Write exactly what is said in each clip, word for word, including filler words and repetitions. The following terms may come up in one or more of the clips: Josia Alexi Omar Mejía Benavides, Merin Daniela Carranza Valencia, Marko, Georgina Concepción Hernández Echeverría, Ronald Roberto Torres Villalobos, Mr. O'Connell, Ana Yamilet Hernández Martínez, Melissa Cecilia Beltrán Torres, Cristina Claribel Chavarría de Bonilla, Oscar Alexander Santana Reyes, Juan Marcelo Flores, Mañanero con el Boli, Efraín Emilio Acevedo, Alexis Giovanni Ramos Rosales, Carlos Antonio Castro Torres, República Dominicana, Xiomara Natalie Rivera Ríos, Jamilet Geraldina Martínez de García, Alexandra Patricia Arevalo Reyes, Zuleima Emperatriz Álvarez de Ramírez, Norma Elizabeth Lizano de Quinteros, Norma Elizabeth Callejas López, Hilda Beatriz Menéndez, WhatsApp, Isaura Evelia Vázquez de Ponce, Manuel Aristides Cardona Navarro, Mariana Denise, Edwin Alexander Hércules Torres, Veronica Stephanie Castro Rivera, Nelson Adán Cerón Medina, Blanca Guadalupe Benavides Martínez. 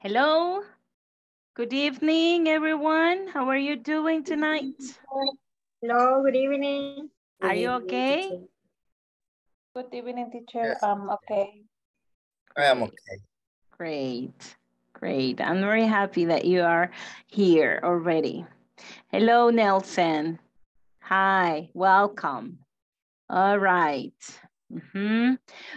Hello, good evening, everyone. How are you doing tonight? Hello, good evening. Are you okay? Good evening, teacher. Yes. I'm okay. I am okay. Great, great. I'm very happy that you are here already. Hello, Nelson. Hi, welcome. All right. Mm-hmm.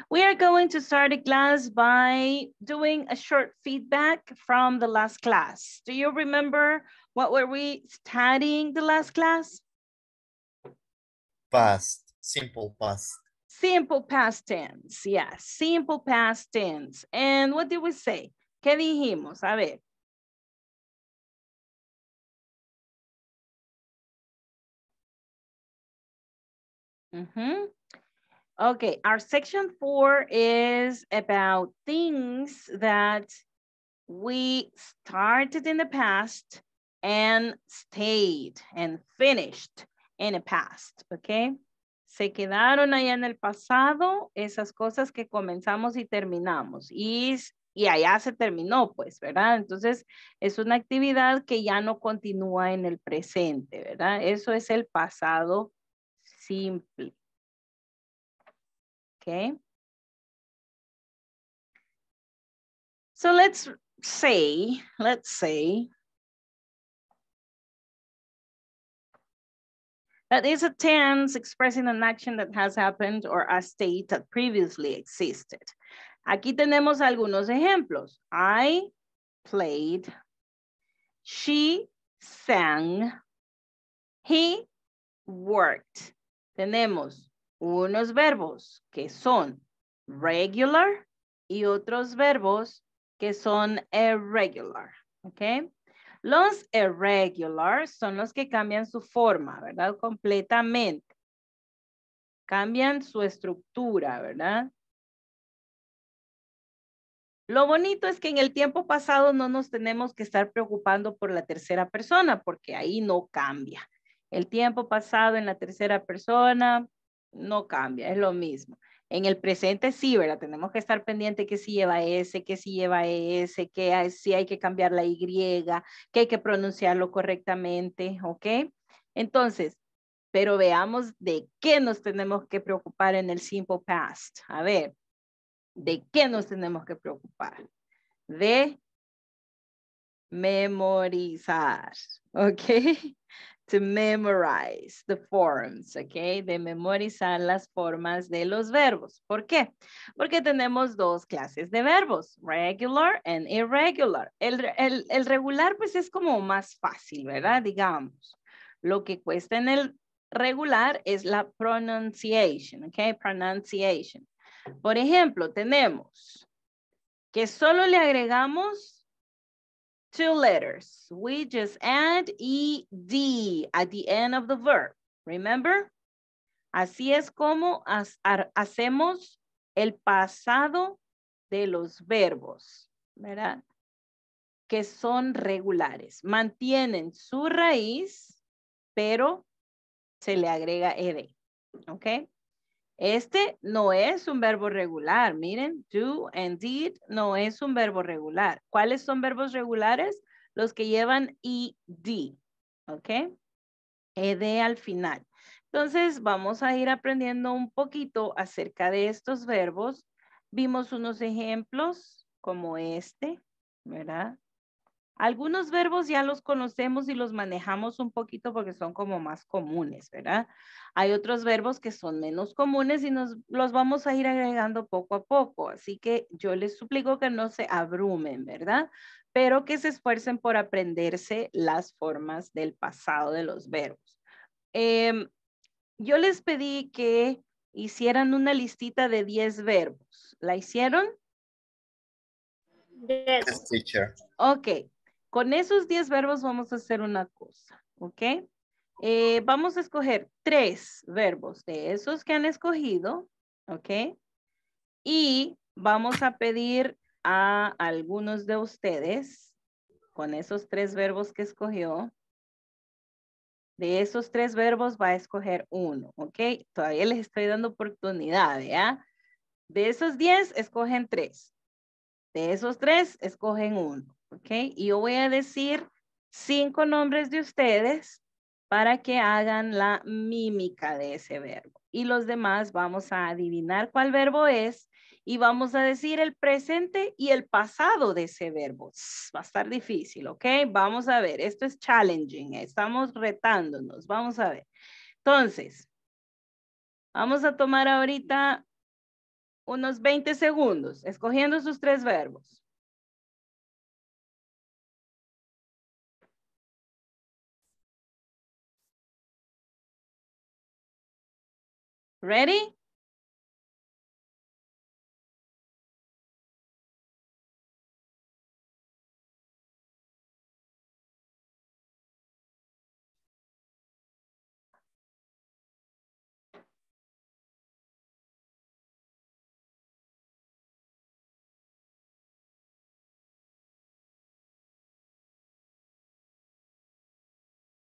We are going to start the class by doing a short feedback from the last class. Do you remember what were we studying the last class? Past, simple past. Simple past tense, yes, simple past tense. And what did we say? ¿Qué dijimos? A ver. Mm-hmm. Okay, our section four is about things that we started in the past and stayed and finished in the past, okay? Se quedaron allá en el pasado, esas cosas que comenzamos y terminamos. Y, y allá se terminó, pues, ¿verdad? Entonces, es una actividad que ya no continúa en el presente, ¿verdad? Eso es el pasado simple. Okay. So let's say, let's say that is a tense expressing an action that has happened or a state that previously existed. Aquí tenemos algunos ejemplos. I played, she sang, he worked. Tenemos unos verbos que son regular y otros verbos que son irregular, ¿ok? Los irregular son los que cambian su forma, ¿verdad? Completamente. Cambian su estructura, ¿verdad? Lo bonito es que en el tiempo pasado no nos tenemos que estar preocupando por la tercera persona porque ahí no cambia. El tiempo pasado en la tercera persona no cambia, es lo mismo. En el presente sí, ¿verdad? Tenemos que estar pendiente que si lleva S, que si lleva E S, que hay, si hay que cambiar la Y, que hay que pronunciarlo correctamente, ¿ok? Entonces, pero veamos de qué nos tenemos que preocupar en el simple past. A ver, ¿de qué nos tenemos que preocupar? De memorizar, ¿ok? To memorize the forms, okay? De memorizar las formas de los verbos. ¿Por qué? Porque tenemos dos clases de verbos, regular and irregular. El, el, el regular pues es como más fácil, ¿verdad? Digamos, lo que cuesta en el regular es la pronunciation, okay? Pronunciation. Por ejemplo, tenemos que solo le agregamos two letters. We just add E D at the end of the verb. Remember? Así es como hacemos el pasado de los verbos, ¿verdad? Que son regulares. Mantienen su raíz, pero se le agrega E D. ¿Ok? Este no es un verbo regular, miren, do and did no es un verbo regular. ¿Cuáles son verbos regulares? Los que llevan E D, ¿ok? E D al final. Entonces vamos a ir aprendiendo un poquito acerca de estos verbos. Vimos unos ejemplos como este, ¿verdad? Algunos verbos ya los conocemos y los manejamos un poquito porque son como más comunes, ¿verdad? Hay otros verbos que son menos comunes y nos los vamos a ir agregando poco a poco. Así que yo les suplico que no se abrumen, ¿verdad? Pero que se esfuercen por aprenderse las formas del pasado de los verbos. Eh, yo les pedí que hicieran una listita de diez verbos. ¿La hicieron? Yes, teacher. Ok. Con esos diez verbos vamos a hacer una cosa, ¿ok? Eh, vamos a escoger tres verbos de esos que han escogido, ¿ok? Y vamos a pedir a algunos de ustedes, con esos tres verbos que escogió, de esos tres verbos va a escoger uno, ¿ok? Todavía les estoy dando oportunidad, ¿ya? De esos diez, escogen tres. De esos tres, escogen uno, ¿ok? Y yo voy a decir cinco nombres de ustedes para que hagan la mímica de ese verbo. Y los demás vamos a adivinar cuál verbo es y vamos a decir el presente y el pasado de ese verbo. Va a estar difícil, ¿ok? Vamos a ver, esto es challenging, estamos retándonos, vamos a ver. Entonces, vamos a tomar ahorita unos veinte segundos, escogiendo sus tres verbos. Ready?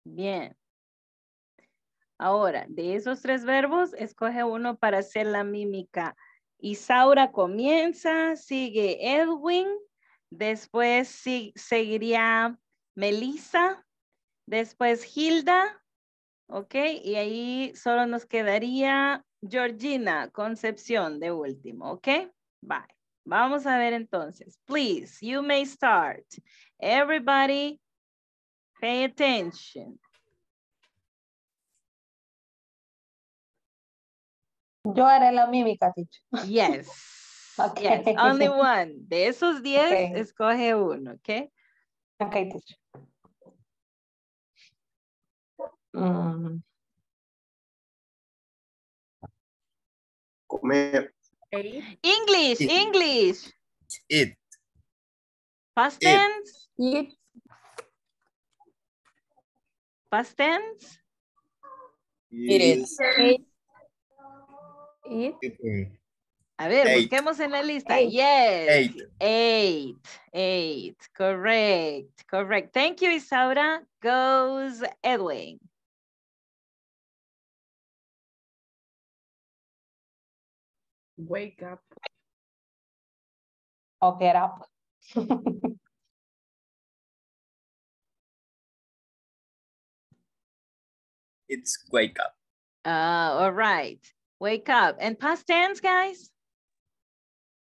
Bien. Ahora, de esos tres verbos, escoge uno para hacer la mímica. Isaura comienza, sigue Edwin, después si, seguiría Melissa, después Hilda, ¿ok? Y ahí solo nos quedaría Georgina Concepción de último, ¿ok? Bye. Vamos a ver entonces. Please, you may start. Everybody, pay attention. Yo haré la mímica, teacher. Yes. Okay. Yes. Only one. De esos diez, okay, escoge uno, ¿ok? Ok, teacher. Mm. Comer. English, Eat. English. Eat. Past tense. Eat. Past tense. It is. It. A ver, eight. Busquemos en la lista. Eight. Yes. Eight. Eight. Eight. Correct. Correct. Thank you, Isaura. Goes Edwin. Wake up. Oh, get up. It's wake up. Uh, all right. Wake up. And past tense, guys?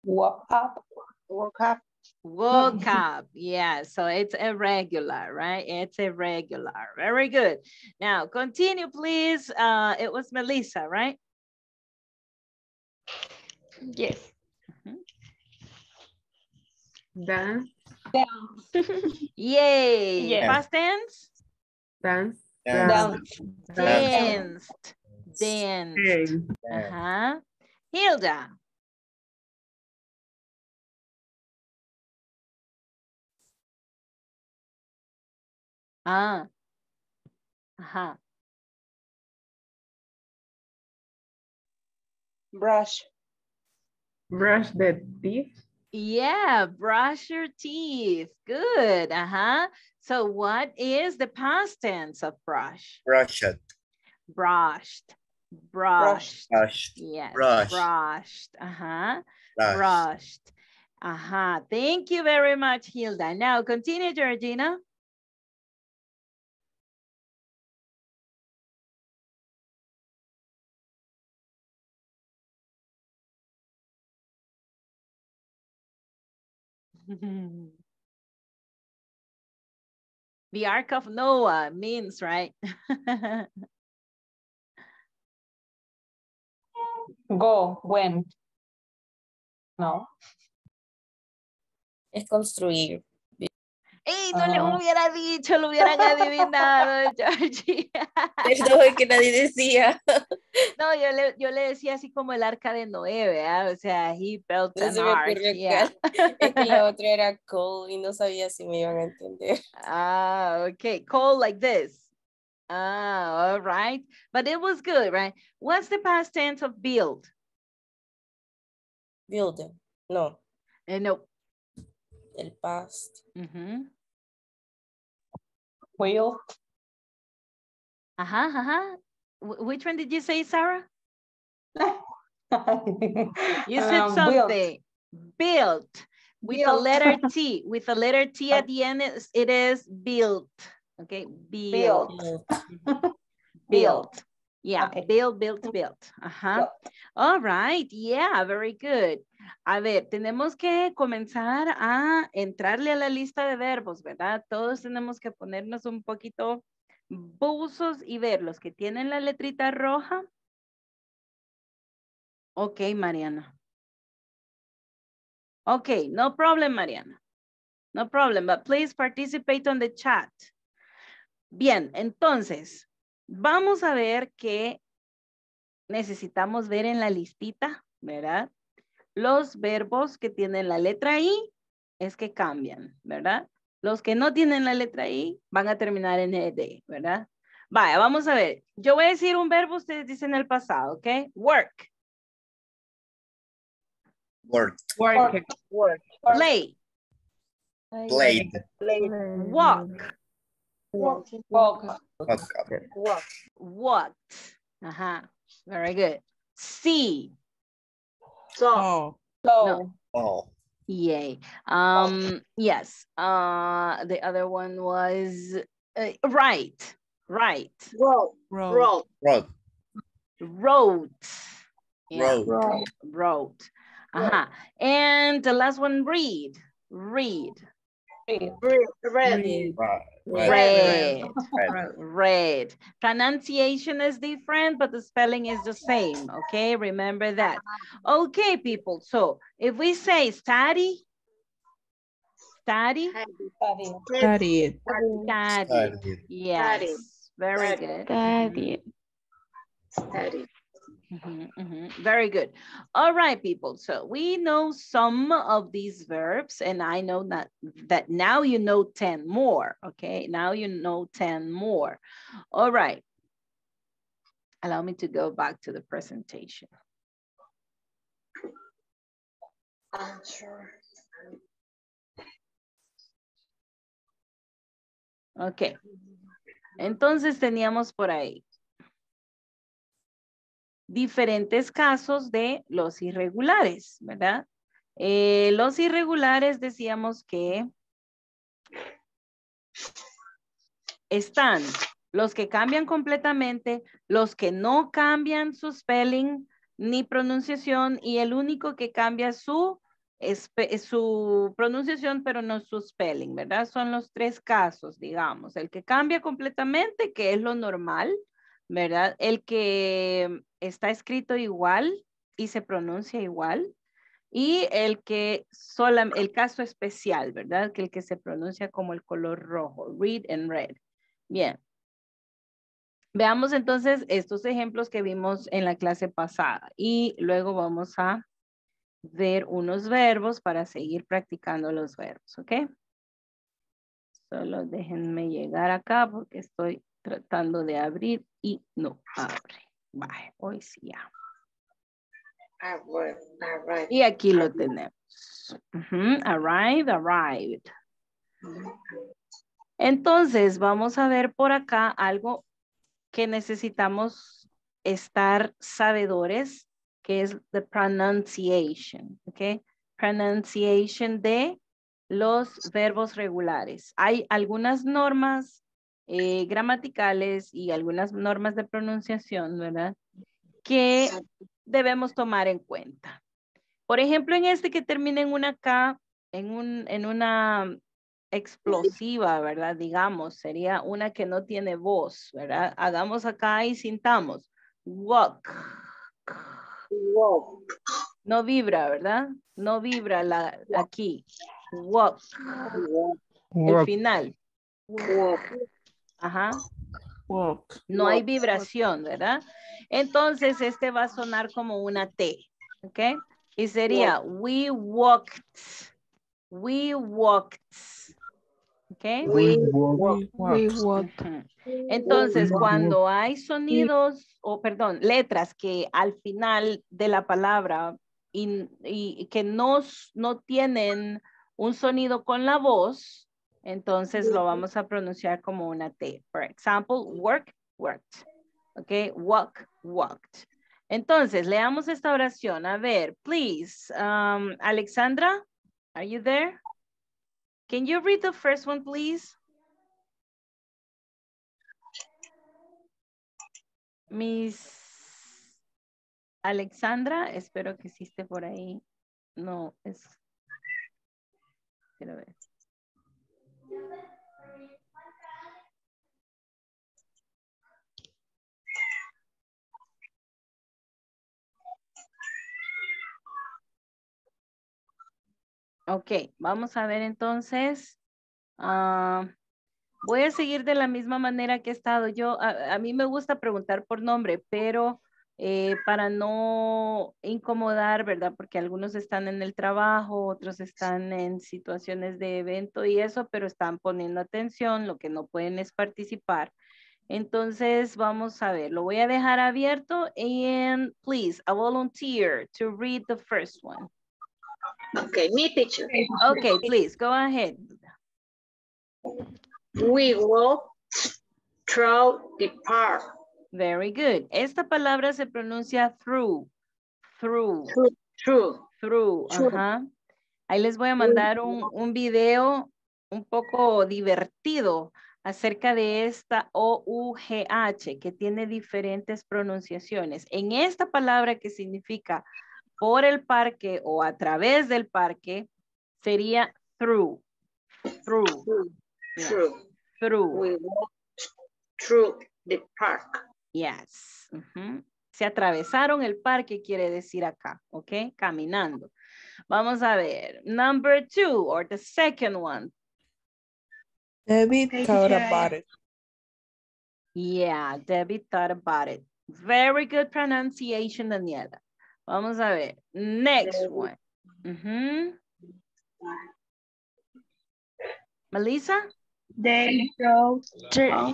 Woke up. Woke up. Woke up. Yeah, so it's irregular, right? It's irregular. Very good. Now, continue, please. Uh, it was Melissa, right? Yes. Mm-hmm. Dance. Dance. Yay. Yes. Past tense? Dance. Dance. Dance. Then, uh-huh. Hilda. Ah. Uh-huh. Brush. Brush the teeth. Yeah, brush your teeth. Good. Uh-huh. So what is the past tense of brush? Brushed. Brushed. Brushed. Brushed. Yes. Brushed. Brushed. Uh-huh. Brushed. Brushed. Uh-huh. Thank you very much, Hilda. Now continue, Georgina. The Ark of Noah means, right? Go, when. No. Es construir. ¡Ey! No uh, les hubiera dicho, lo hubieran adivinado, Georgie. Perdón, que nadie decía. No, yo le, yo le decía así como el arca de Noé, ¿verdad? O sea, he built an ark. Yeah. Es que la otra era cold y no sabía si me iban a entender. Ah, ok. Cold like this. Ah, all right. But it was good, right? What's the past tense of build? Build. No. Eh, no. El past. Mm-hmm. Build. Ajá, ajá. Which one did you say, Sarah? You said um, something. Built. With built. a letter T, with a letter T at the end, it is built. Okay, built. Built. built. Yeah, okay. built, built, built. Ajá. Built. All right, yeah, very good. A ver, tenemos que comenzar a entrarle a la lista de verbos, ¿verdad? Todos tenemos que ponernos un poquito buzos y ver los que tienen la letrita roja. Ok, Mariana. Okay, no problem, Mariana. No problem, but please participate on the chat. Bien, entonces, vamos a ver qué necesitamos ver en la listita, ¿verdad? Los verbos que tienen la letra I es que cambian, ¿verdad? Los que no tienen la letra I van a terminar en ed, ¿verdad? Vaya, vamos a ver. Yo voy a decir un verbo, ustedes dicen el pasado, ¿ok? Work. Work. Work. Work. Play. Played. Played. Walk. Walk. Walk. Walk. Walked. Uh-huh. Very good. See. Saw. Saw. Oh. Yay. Um, yes. Uh, the other one was uh, right. Right. Road. Road. Road. Road. Yeah. Road. Road. Uh-huh. And the last one, read. Read. Read. Read. Read. Read. Read. Read. Pronunciation is different, but the spelling is the same. Okay, remember that. Okay, people. So if we say study, study, study, study, study. Yes, very good. Study. Study. Mm-hmm, mm-hmm. Very good. All right, people. So we know some of these verbs, and I know that, that now you know ten more. Okay, now you know ten more. All right. Allow me to go back to the presentation. I'm sure. Okay. Entonces teníamos por ahí diferentes casos de los irregulares, ¿verdad? Eh, los irregulares decíamos que están los que cambian completamente, los que no cambian su spelling ni pronunciación, y el único que cambia su, su pronunciación pero no su spelling, ¿verdad? Son los tres casos, digamos. El que cambia completamente, que es lo normal, ¿verdad? El que está escrito igual y se pronuncia igual, y el que sola, el caso especial, ¿verdad? Que el que se pronuncia como el color rojo, read and red. Bien. Veamos entonces estos ejemplos que vimos en la clase pasada y luego vamos a ver unos verbos para seguir practicando los verbos, ¿ok? Solo déjenme llegar acá porque estoy tratando de abrir y no abre. Vale, hoy sí ya. Arrive, arrive. Y aquí lo tenemos. Uh-huh. Arrived, arrived. Entonces vamos a ver por acá algo que necesitamos estar sabedores, que es the pronunciation, ¿ok? Pronunciation de los verbos regulares. Hay algunas normas Eh, gramaticales y algunas normas de pronunciación, ¿verdad? Que debemos tomar en cuenta. Por ejemplo, en este que termina en una K, en, un, en una explosiva, ¿verdad? Digamos, sería una que no tiene voz, ¿verdad? Hagamos acá y sintamos. Walk. Walk. No vibra, ¿verdad? No vibra la, aquí. Walk. Walk. El final. Walk. Ajá. Walk. No walk. Hay vibración, ¿verdad? Entonces este va a sonar como una T, ¿ok? Y sería walk. We walked, we walked, ¿ok? We, we walked. Walked. Walked. Entonces cuando hay sonidos, o oh, perdón, letras que al final de la palabra y, y que no, no tienen un sonido con la voz, entonces lo vamos a pronunciar como una T. Por ejemplo, work, worked. Ok, walk, walked. Entonces, leamos esta oración. A ver, please, um, Alexandra, Are you there? Can you read the first one, please? Miss Alexandra, espero que sí esté por ahí. No, es... Quiero ver. Ok, vamos a ver entonces. Uh, voy a seguir de la misma manera que he estado yo. A, a mí me gusta preguntar por nombre, pero... Eh, para no incomodar, ¿verdad? Porque algunos están en el trabajo, otros están en situaciones de evento y eso, pero están poniendo atención, lo que no pueden es participar. Entonces, vamos a ver, lo voy a dejar abierto and please, a volunteer to read the first one. Okay, me teacher. Okay, please, go ahead. We walk through the park. Very good. Esta palabra se pronuncia through, through, through, through. through. through. Ajá. Ahí les voy a mandar un, un video un poco divertido acerca de esta O U G H que tiene diferentes pronunciaciones. En esta palabra que significa por el parque o a través del parque sería through, through, through, yeah. through. through. We walk through the park. Yes. Uh-huh. Se atravesaron el parque, quiere decir acá, ¿ok? Caminando. Vamos a ver. Number two, or the second one. Debbie thought about it. Yeah, Debbie thought about it. Very good pronunciation, Daniela. Vamos a ver. Next Debbie. one. Uh-huh. Melissa? They go to...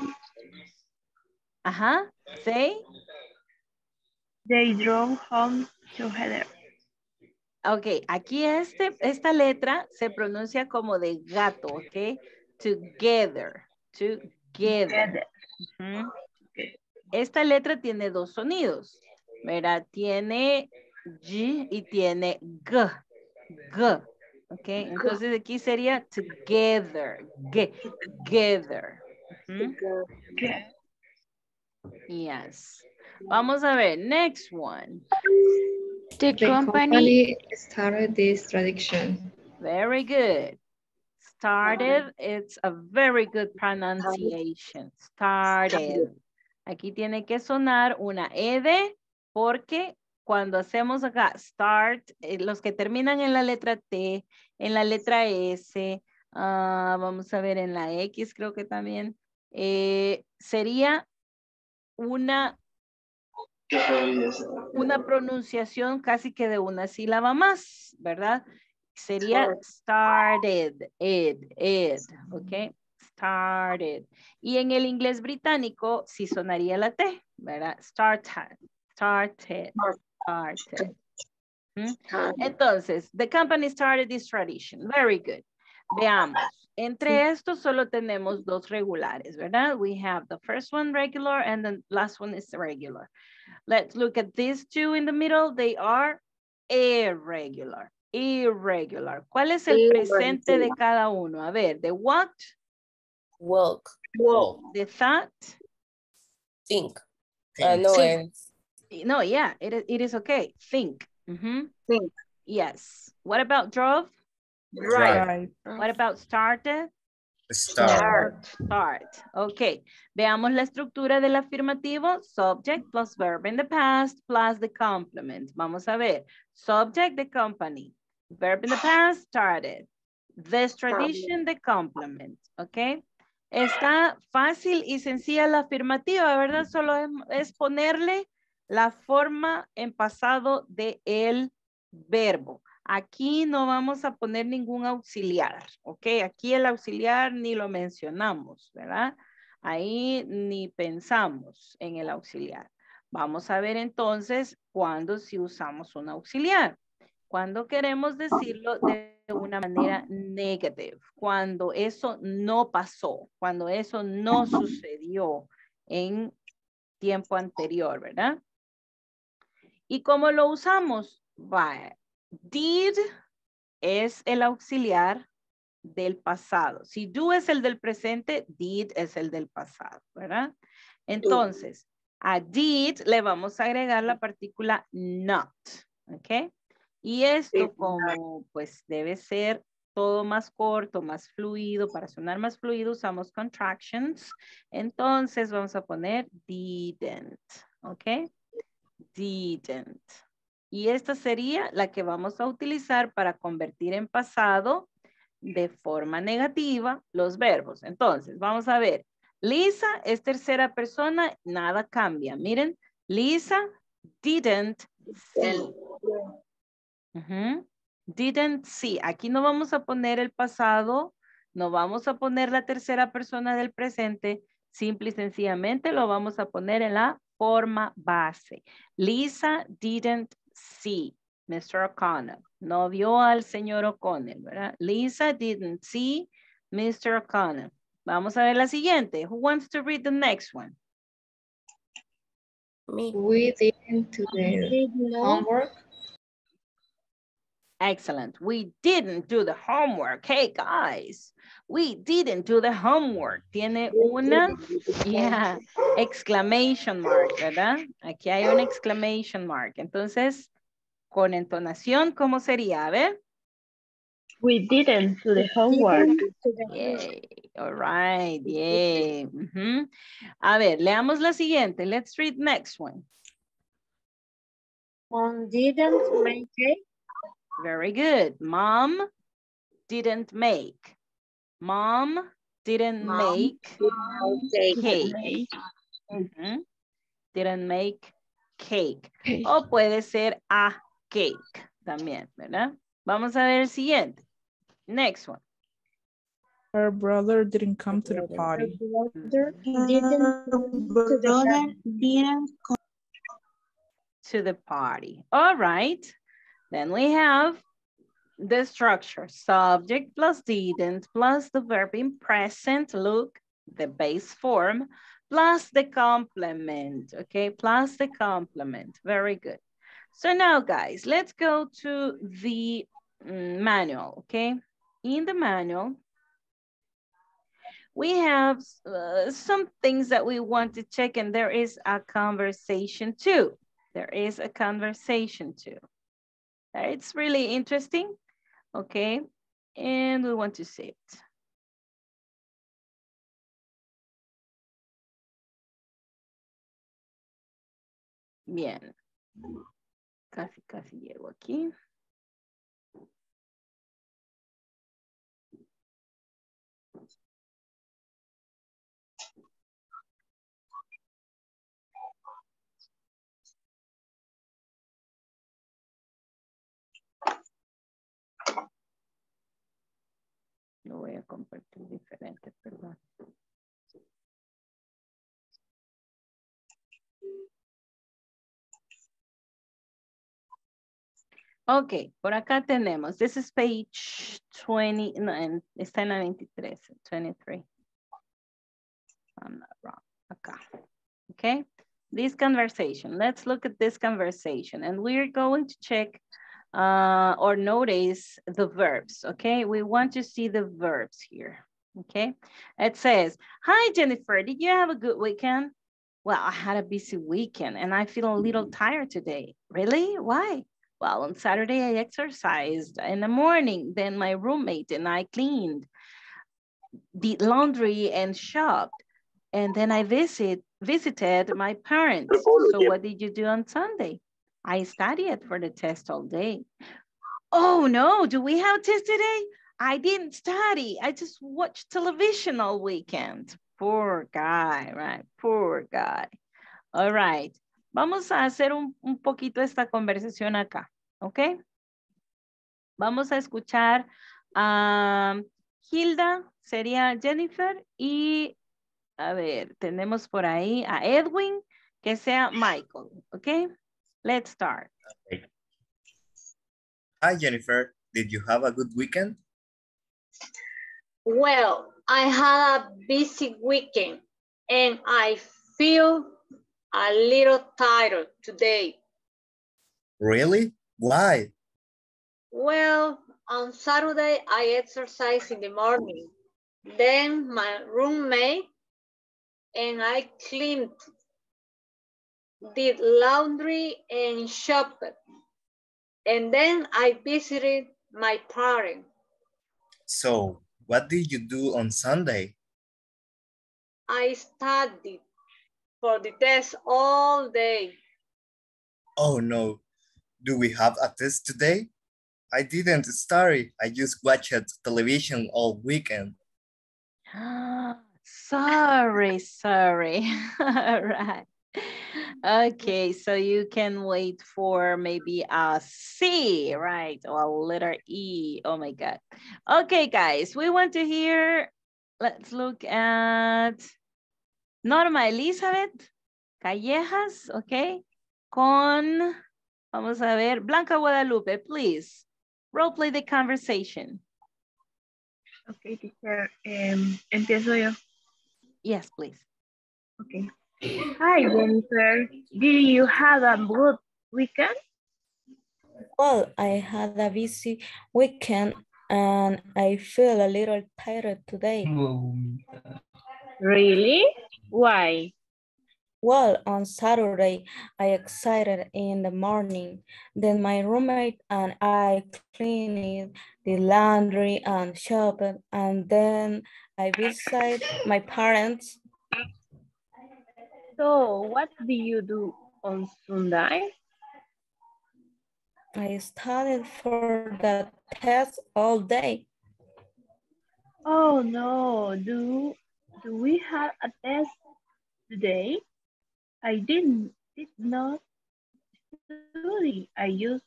Ajá, they? They drove home together. Ok, aquí este, esta letra se pronuncia como de gato, ok. Together, together. Uh-huh. Esta letra tiene dos sonidos, ¿verdad? Tiene G y tiene G, G, ok. Entonces aquí sería together, G, together. Uh-huh. Yes. Vamos a ver. Next one. The, the company, company started this tradition. Very good. Started. It's a very good pronunciation. Started. Aquí tiene que sonar una E D porque cuando hacemos acá start, los que terminan en la letra T, en la letra S, uh, vamos a ver en la X creo que también, eh, sería... Una, una pronunciación casi que de una sílaba más, ¿verdad? Sería started, it, it, ok, started. Y en el inglés británico sí sonaría la T, ¿verdad? Started, started, started. ¿Mm? Entonces, the company started this tradition. Very good. Veamos. Entre estos solo tenemos dos regulares, ¿verdad? We have the first one regular and the last one is irregular. Let's look at these two in the middle. They are irregular. Irregular. ¿Cuál es el presente de cada uno? A ver, de what? Walk. Walk. De that? Think. Uh, no, Think. no, yeah, it is, it is okay. Think. Mm-hmm. Think. Yes. What about drove? Right. right. What about started? Start. Start. Okay. Veamos la estructura del afirmativo. Subject plus verb in the past plus the complement. Vamos a ver. Subject, the company. Verb in the past, started. This tradition, the complement. Okay. Está fácil y sencilla la afirmativa, ¿verdad? Solo es ponerle la forma en pasado de el verbo. Aquí no vamos a poner ningún auxiliar, ¿ok? Aquí el auxiliar ni lo mencionamos, ¿verdad? Ahí ni pensamos en el auxiliar. Vamos a ver entonces cuándo sí usamos un auxiliar. Cuando queremos decirlo de una manera negativa. Cuando eso no pasó, cuando eso no sucedió en tiempo anterior, ¿verdad? ¿Y cómo lo usamos? Vaya. Did es el auxiliar del pasado. Si do es el del presente, did es el del pasado, ¿verdad? Entonces, a did le vamos a agregar la partícula not, ¿ok? Y esto, como pues debe ser todo más corto, más fluido, para sonar más fluido usamos contractions. Entonces vamos a poner didn't, ¿ok? Didn't. Y esta sería la que vamos a utilizar para convertir en pasado de forma negativa los verbos. Entonces, vamos a ver. Lisa es tercera persona, nada cambia. Miren, Lisa didn't see. Uh-huh. Didn't see. Aquí no vamos a poner el pasado, no vamos a poner la tercera persona del presente. Simple y sencillamente lo vamos a poner en la forma base. Lisa didn't see mister O'Connell. No vio al señor O'Connell, ¿verdad? Lisa didn't see mister O'Connell. Vamos a ver la siguiente. Who wants to read the next one? Me. We didn't do the homework. Excellent. We didn't do the homework. Hey, guys. We didn't do the homework. Tiene una yeah, exclamation mark, ¿verdad? Aquí hay una exclamation mark. Entonces, con entonación, ¿cómo sería? A ver. We didn't do the homework. Yay. All right. Yay. Uh-huh. A ver, leamos la siguiente. Let's read next one. Mom didn't make it. Very good. Mom didn't make. Mom didn't Mom make didn't cake. Make. Uh-huh. Didn't make cake. cake. O puede ser a cake también, ¿verdad? Vamos a ver el siguiente. Next one. Her brother didn't come to the party. Her brother didn't come to the party. All right. Then we have the structure. Subject plus didn't plus the verb in present. Look, the base form plus the complement. Okay, plus the complement. Very good. So now, guys, let's go to the manual, okay? In the manual, we have uh, some things that we want to check, and there is a conversation too. There is a conversation too. It's really interesting, okay? And we want to see it. Bien. Casi, casi llego aquí. Lo voy a compartir diferente, perdón. Ok, por acá tenemos, this is page twenty, no, en, está en la veintitrés, twenty-three. I'm not wrong, acá. Okay, this conversation, let's look at this conversation, and we're going to check uh, or notice the verbs, okay? We want to see the verbs here, okay? It says, hi Jennifer, did you have a good weekend? Well, I had a busy weekend and I feel a little tired today. Really, why? Well, on Saturday, I exercised in the morning. Then my roommate and I cleaned, did laundry and shopped. And then I visit, visited my parents. So what did you do on Sunday? I studied for the test all day. Oh no, do we have a test today? I didn't study. I just watched television all weekend. Poor guy, right? Poor guy. All right. Vamos a hacer un, un poquito esta conversación acá. ¿Ok? Vamos a escuchar a Hilda, sería Jennifer, y a ver, tenemos por ahí a Edwin, que sea Michael. ¿Ok? Let's start. Okay. Hi, Jennifer. Did you have a good weekend? Well, I had a busy weekend, and I feel a little tired today. Really? Why? Well, On Saturday, I exercise in the morning. Then my roommate and I cleaned, did laundry and shopped. And then I visited my parents. So, what did you do on Sunday? I studied for the test all day. Oh no, do we have a test today? I didn't study, I just watched television all weekend. sorry, sorry, all right. Okay, so you can wait for maybe a C, right? Or a letter E, oh my God. Okay, guys, we want to hear, let's look at Norma Elizabeth Callejas, okay? Con, vamos a ver, Blanca Guadalupe, please. Role play the conversation. Okay, teacher, um, empiezo yo. Yes, please. Okay. Hi, Jennifer. Did you have a good weekend? Well, I had a busy weekend and I feel a little tired today. Really? Why? Well, on Saturday, I exercised in the morning. Then my roommate and I cleaned the laundry and shopped, and then I visited my parents. So, what do you do on Sunday? I studied for the test all day. Oh no, do, do we have a test today? I didn't, did not study. I used,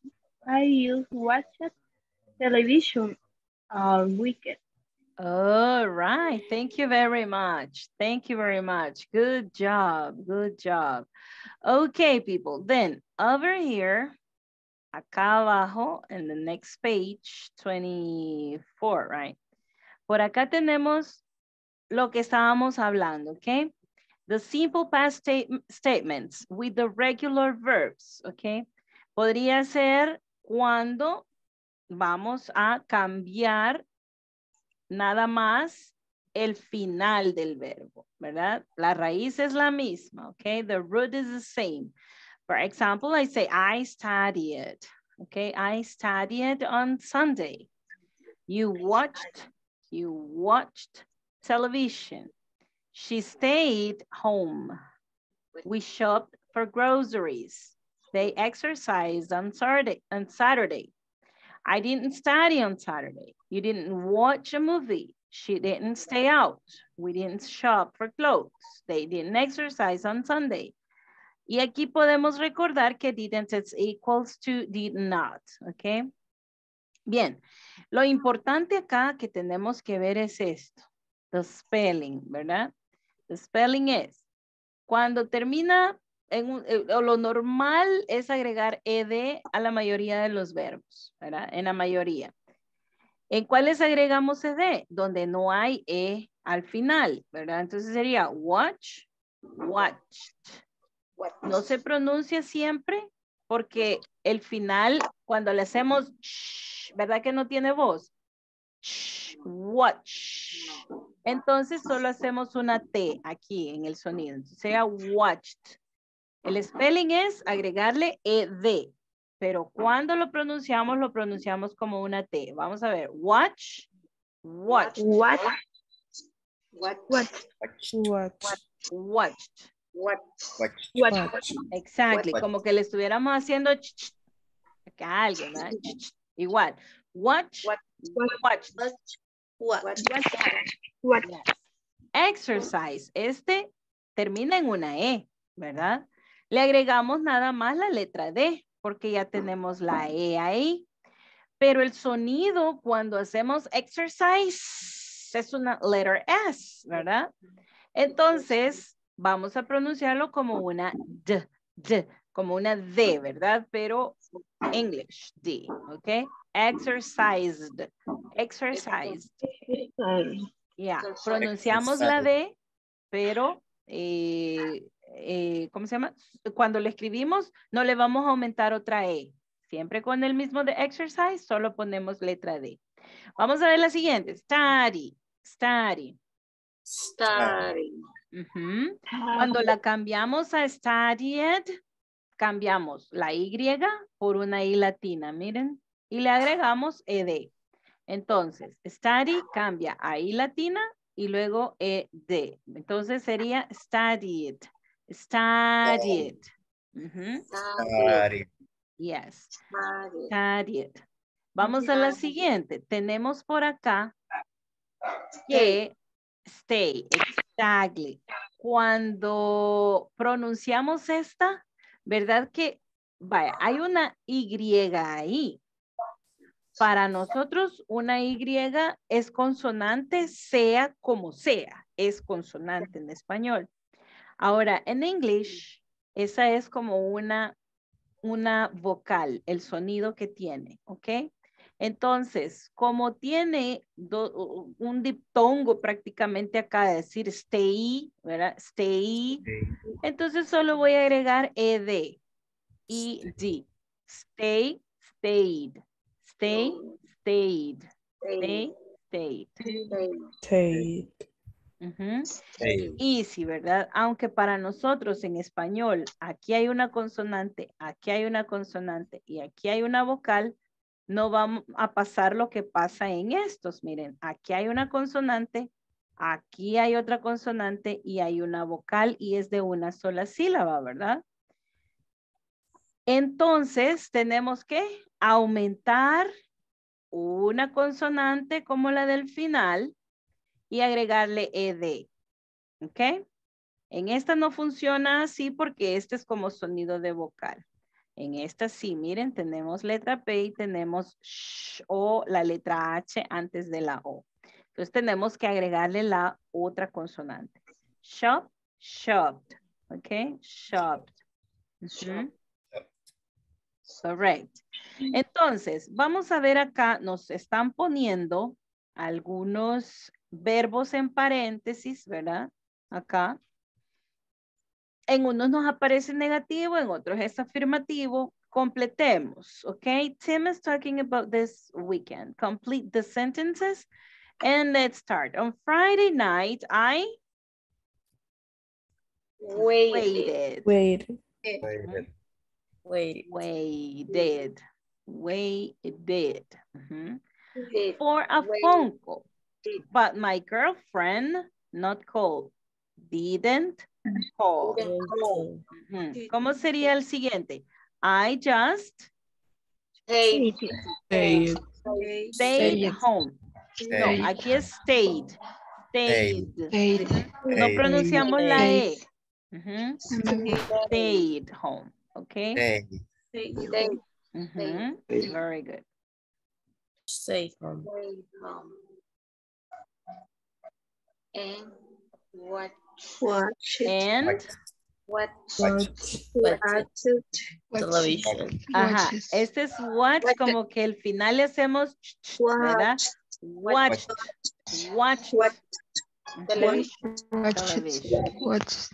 I used watched television all weekend. All right, thank you very much. Thank you very much. Good job, good job. Okay, people, then over here, acá abajo, in the next page, twenty-four, right? Por acá tenemos lo que estábamos hablando, okay? The simple past state statements with the regular verbs, okay? Podría ser cuando vamos a cambiar nada más el final del verbo, ¿verdad? La raíz es la misma, okay? The root is the same. For example, I say, I studied, okay? I studied on Sunday. You watched, you watched television. She stayed home. We shopped for groceries. They exercised on Saturday, on Saturday. I didn't study on Saturday. You didn't watch a movie. She didn't stay out. We didn't shop for clothes. They didn't exercise on Sunday. Y aquí podemos recordar que didn't is equals to did not, okay? Bien, lo importante acá que tenemos que ver es esto, the spelling, ¿verdad? The spelling es, cuando termina, en un, lo normal es agregar ed a la mayoría de los verbos, ¿verdad? En la mayoría. ¿En cuáles agregamos ed? Donde no hay e al final, ¿verdad? Entonces sería watch, watched. No se pronuncia siempre porque el final, cuando le hacemos sh, ¿verdad que no tiene voz? Sh, watch. Entonces solo hacemos una T aquí en el sonido. Entonces sería watched. El spelling es agregarle ed, pero cuando lo pronunciamos, lo pronunciamos como una T. Vamos a ver, watch, watch, watch, watch, watch, watch, watch, watch, watch. Exactly, como que le estuviéramos haciendo acá a alguien, ¿verdad? Igual, watch, watch, watch, watch. Exercise, este termina en una E, ¿verdad? Le agregamos nada más la letra D, porque ya tenemos la E ahí. Pero el sonido cuando hacemos exercise es una letter S, ¿verdad? Entonces vamos a pronunciarlo como una D, D, como una D, ¿verdad? Pero English, D, ¿ok? Exercised, exercised. Yeah, pronunciamos la D, pero... Eh, Eh, ¿cómo se llama? Cuando le escribimos, no le vamos a aumentar otra E, Siempre con el mismo de exercise, solo ponemos letra D. Vamos a ver la siguiente. Study, study. Study. Uh-huh. Cuando la cambiamos a studied, cambiamos la Y por una I latina, miren. Y le agregamos E D. Entonces, study cambia a I latina y luego E D. Entonces sería studied. Studied. Uh-huh. Studied. Yes. Studied. Studied. Vamos a la siguiente. Tenemos por acá que stay. Exactly. Cuando pronunciamos esta, ¿verdad que vaya, hay una Y ahí? Para nosotros una Y es consonante, sea como sea. Es consonante en español. Ahora, en English, esa es como una... una vocal, el sonido que tiene, ¿ok? Entonces, como tiene do, un diptongo prácticamente acá, de decir stay, ¿verdad? Stay, stay, entonces solo voy a agregar ed, ed, stay, stayed, stay, stayed, stay, stayed. Stay. Uh-huh. Sí. Easy, ¿verdad? Aunque para nosotros en español aquí hay una consonante, aquí hay una consonante y aquí hay una vocal, no va a pasar lo que pasa en estos. Miren, aquí hay una consonante, aquí hay otra consonante y hay una vocal y es de una sola sílaba, ¿verdad? Entonces tenemos que aumentar una consonante como la del final y agregarle ed, ¿ok? En esta no funciona así porque este es como sonido de vocal. En esta sí, miren, tenemos letra P y tenemos sh o la letra H antes de la O. Entonces tenemos que agregarle la otra consonante. Shop, shopped, ¿ok? Shopped. Uh-huh. Correct. Entonces, vamos a ver acá, nos están poniendo algunos verbos en paréntesis, ¿verdad? Acá. En unos nos aparece negativo, en otros es afirmativo. Completemos, ¿ok? Tim is talking about this weekend. Complete the sentences and let's start. On Friday night, I waited. Waited. Waited. Waited. Waited. Waited. Uh-huh. Waited. For a waited. Phone call. But my girlfriend, not called, didn't call. Didn't call. Mm-hmm. ¿Cómo sería el siguiente? I just stayed, stayed. stayed. stayed home. Stayed. No, aquí es stayed. Stayed. stayed. stayed. No pronunciamos stayed. la E. Uh-huh. stayed. stayed home. Okay. Stayed. Stayed. Uh-huh. stayed. Very good. Stayed home. Stayed home. And what watch and what television. Ajá, este es watch, watch como it. Que al final le hacemos watch, ¿verdad? Watch watch watch television. Watch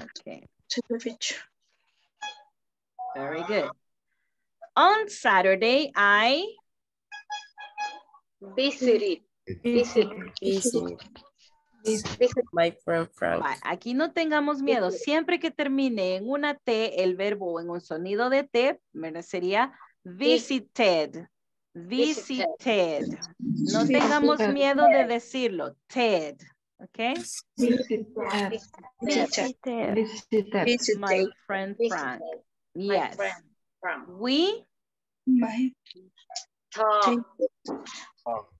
okay. Television. Very good. On Saturday I visited visited visited My friend, friend. Aquí no tengamos miedo. Siempre que termine en una T, el verbo en un sonido de T, ¿verdad? Sería visited. Visited. No tengamos miedo de decirlo. Ted. ¿Ok? Visited. Visited. Visited. My friend Frank. Yes. Friend. We. My. Talk. Talk.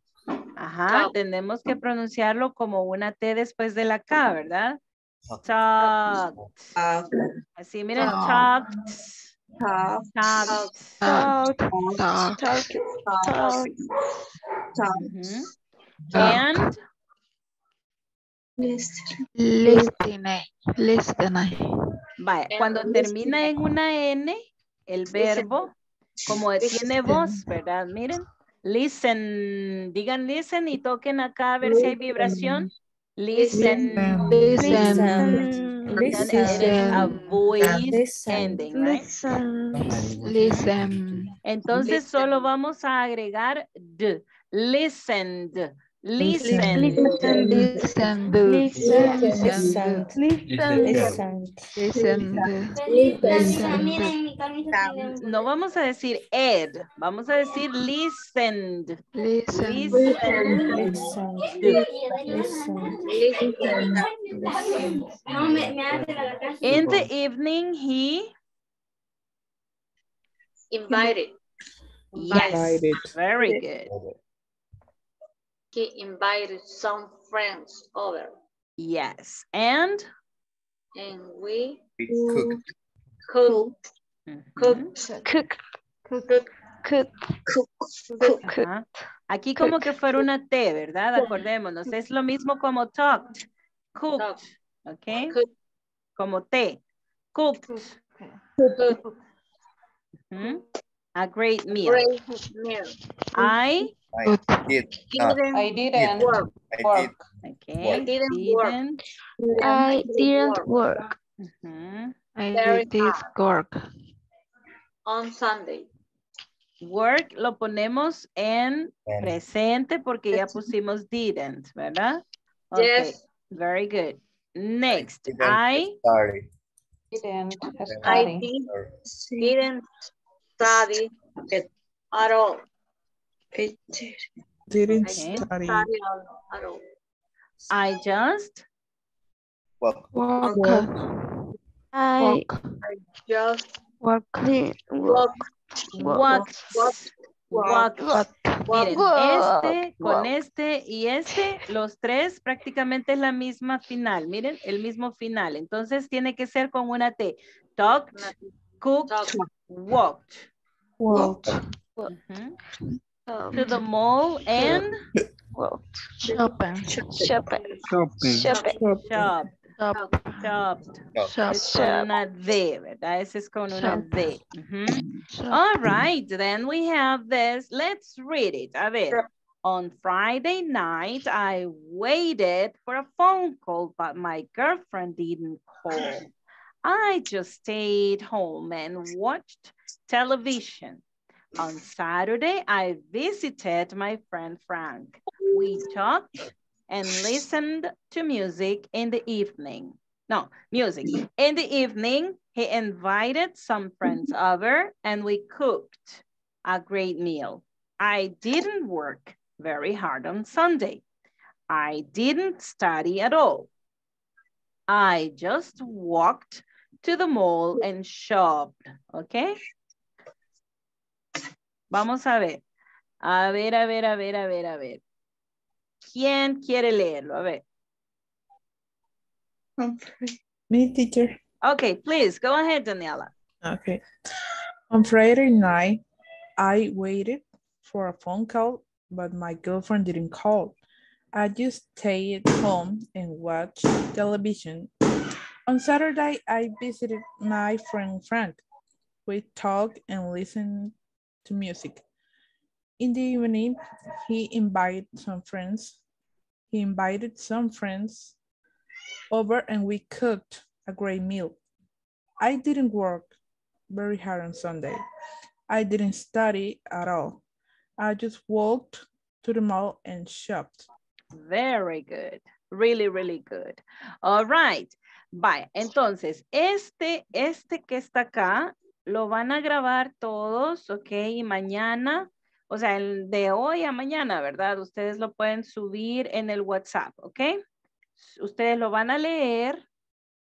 Ajá, talk. Tenemos que pronunciarlo como una T después de la K, ¿verdad? Talked. Así, miren, talked. Talked. Talked. Talked. Talked. And? Listening. Listening. Vale, cuando termina en una N, el verbo, como tiene voz, ¿verdad? Miren. Listen, digan listen y toquen acá a ver listen. Si hay vibración. Listen, listen, listen, listen. A voice listen. Ending, right? Listen, listen, Entonces listen. Solo vamos a agregar d. Listened. Listen. Listen. Listen. Listen. Listen. Listen. No vamos a decir ed, vamos a decir listened. Listen. Listen. Listen. In the evening he invited. Yes. Invited. Very good. He invited some friends over. Yes, and? And we cooked. Cooked. Cooked. Cooked. Cooked. Cooked. Aquí como que fuera una T, ¿verdad? Acordémonos, es lo mismo como talked. Cooked. ¿Ok? Cooked. Como T. Cooked. Cooked. Mm-hmm. A great meal. Great meal. I, I did not. I didn't work. work. Okay. I didn't, didn't work. I didn't work. Mm-hmm. I Very did this work. On Sunday. Work lo ponemos en And. presente porque ya pusimos didn't, ¿verdad? Okay. Yes. Very good. Next, I didn't I didn't study. I didn't, didn't study at all. I didn't okay. study at all. I just walk. walk. walk. I, I just walk. Walk. Walk. Walk. Walk. Miren, este, con este y este, los tres prácticamente es la misma final. Miren, el mismo final. Entonces tiene que ser con una T. Talk, cook, walk. Walked. Uh-huh. um, to the mall and walked. Shopping. Shopping. Shopping. Shopping. Shopped. Shopped. Es con una D, ¿verdad? Ese es con una D. Uh-huh. All right, then we have this. Let's read it. A ver. On Friday night, I waited for a phone call, but my girlfriend didn't call. I just stayed home and watched television. On Saturday, I visited my friend Frank. We talked and listened to music in the evening. No, music. In the evening, he invited some friends over and we cooked a great meal. I didn't work very hard on Sunday. I didn't study at all. I just walked to the mall and shopped. Okay? Vamos a ver. A ver, a ver, a ver, a ver, a ver. ¿Quién quiere leerlo? A ver. Me, teacher. Okay, please, go ahead, Daniela. Okay. On Friday night, I waited for a phone call, but my girlfriend didn't call. I just stayed home and watched television. On Saturday, I visited my friend Frank. We talked and listened to music. In the evening, he invited some friends. He invited some friends over and we cooked a great meal. I didn't work very hard on Sunday. I didn't study at all. I just walked to the mall and shopped. Very good. Really, really good. All right. Bye. Entonces, este, este que está acá, lo van a grabar todos, ¿ok? Y mañana, o sea, el de hoy a mañana, ¿verdad? Ustedes lo pueden subir en el WhatsApp, ¿ok? Ustedes lo van a leer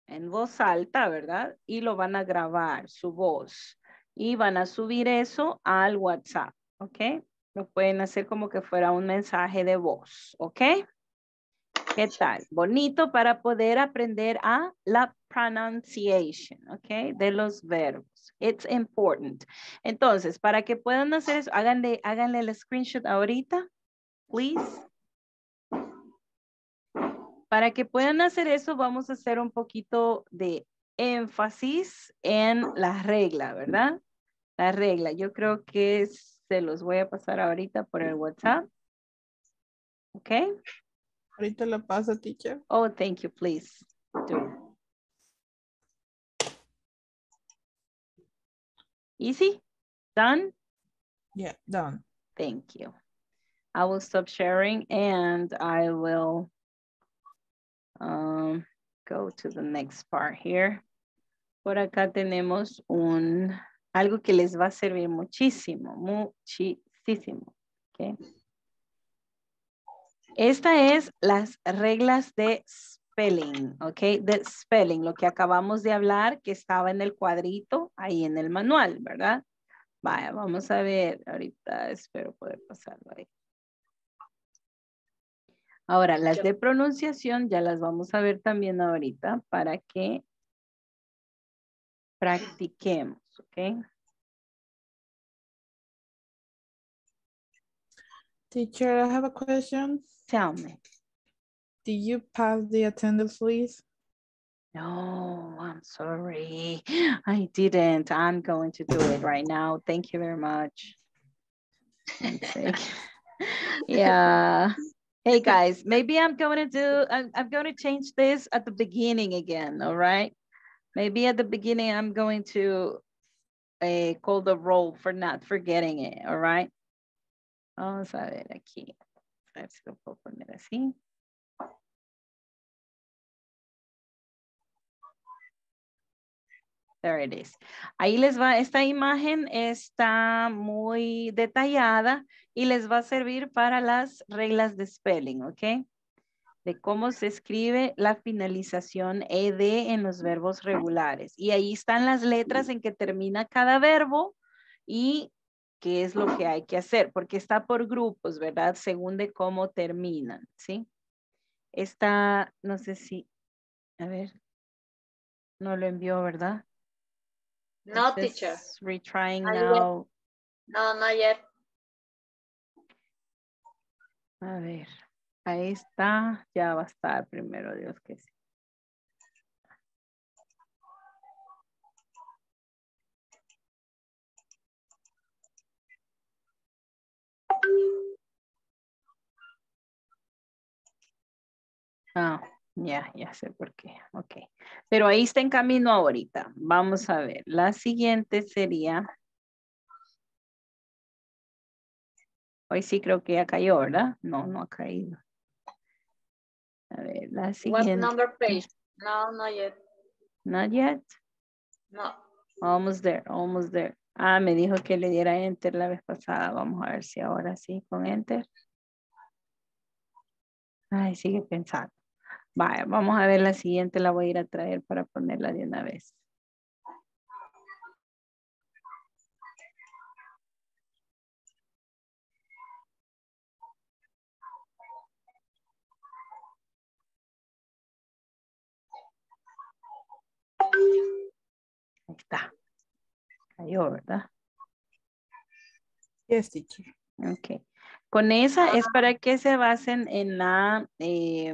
en voz alta, ¿verdad? Y lo van a grabar, su voz. Y van a subir eso al WhatsApp, ¿ok? Lo pueden hacer como que fuera un mensaje de voz, ¿ok? ¿Qué tal? Bonito para poder aprender a la pronunciation, ¿ok? De los verbos. It's important. Entonces, para que puedan hacer eso, háganle, háganle el screenshot ahorita, please. Para que puedan hacer eso, vamos a hacer un poquito de énfasis en la regla, ¿verdad? La regla, yo creo que es se los voy a pasar ahorita por el WhatsApp. ¿Ok? Ahorita la paso, teacher. Oh, thank you, please. Do. Easy? Done? Yeah, done. Thank you. I will stop sharing and I will um, go to the next part here. Por acá tenemos un, algo que les va a servir muchísimo, muchísimo. Okay. Esta es las reglas de spelling, ok, de spelling, lo que acabamos de hablar que estaba en el cuadrito ahí en el manual, ¿verdad? Vaya, vamos a ver, ahorita espero poder pasarlo ahí. Ahora, las de pronunciación ya las vamos a ver también ahorita para que practiquemos, ok. Teacher, I have a question. Tell me. Did you pass the attendance list? No, I'm sorry. I didn't. I'm going to do it right now. Thank you very much. Yeah. Hey guys, maybe I'm going to do, I'm, I'm going to change this at the beginning again, all right? Maybe at the beginning, I'm going to uh, call the roll for not forgetting it, all right? Vamos a ver aquí, a ver si lo puedo poner así. There it is. Ahí les va, esta imagen está muy detallada y les va a servir para las reglas de spelling, ¿ok? De cómo se escribe la finalización ed en los verbos regulares. Y ahí están las letras en que termina cada verbo y qué es lo que hay que hacer, porque está por grupos, ¿verdad? Según de cómo terminan, ¿sí? Esta, no sé si, a ver, no lo envió, ¿verdad? No, entonces, teacher. Retrying now. No, no yet. A ver, ahí está, ya va a estar, primero Dios que sí. Ah, ya, ya sé por qué. Ok. Pero ahí está en camino ahorita. Vamos a ver. La siguiente sería. Hoy sí creo que ya cayó, ¿verdad? No, no ha caído. A ver, la siguiente. What number page? No, not yet. Not yet? No. Almost there, almost there. Ah, me dijo que le diera enter la vez pasada. Vamos a ver si ahora sí con enter. Ay, sigue pensando. Vaya, vamos a ver la siguiente, la voy a ir a traer para ponerla de una vez. Ahí está. Cayó, ¿verdad? Yes, teacher. Ok. Con esa es para que se basen en la eh,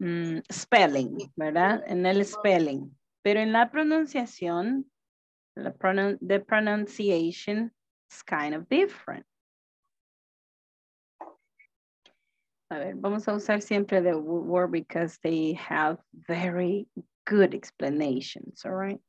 um, spelling, ¿verdad? En el spelling. Pero en la pronunciación, la pronun the pronunciation is kind of different. A ver, vamos a usar siempre the word because they have very good explanations, all right?